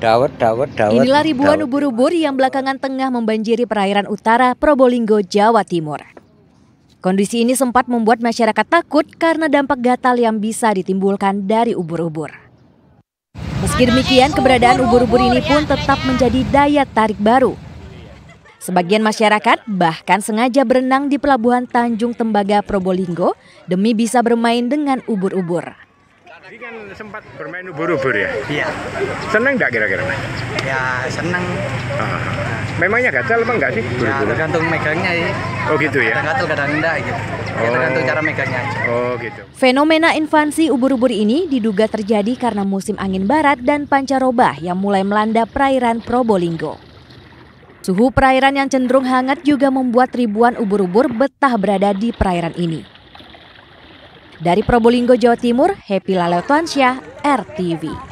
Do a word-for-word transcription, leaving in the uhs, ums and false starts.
Dawet, dawet, dawet. Inilah ribuan ubur-ubur yang belakangan tengah membanjiri perairan utara Probolinggo, Jawa Timur. Kondisi ini sempat membuat masyarakat takut karena dampak gatal yang bisa ditimbulkan dari ubur-ubur. Meski demikian, keberadaan ubur-ubur ini pun tetap menjadi daya tarik baru. Sebagian masyarakat bahkan sengaja berenang di pelabuhan Tanjung Tembaga Probolinggo demi bisa bermain dengan ubur-ubur. Tadi kan sempat bermain ubur-ubur ya? Iya. Senang nggak kira-kira? Ya senang. Ah. Memangnya gatal apa enggak sih? Ya, tergantung megangnya ya. Oh gitu ya? Kadang gatal, kadang enggak gitu. Oh. Ya, tergantung cara megangnya aja. Oh gitu. Fenomena invasi ubur-ubur ini diduga terjadi karena musim angin barat dan pancaroba yang mulai melanda perairan Probolinggo. Suhu perairan yang cenderung hangat juga membuat ribuan ubur-ubur betah berada di perairan ini. Dari Probolinggo, Jawa Timur, Happy Laleo Tuansyah, R T V.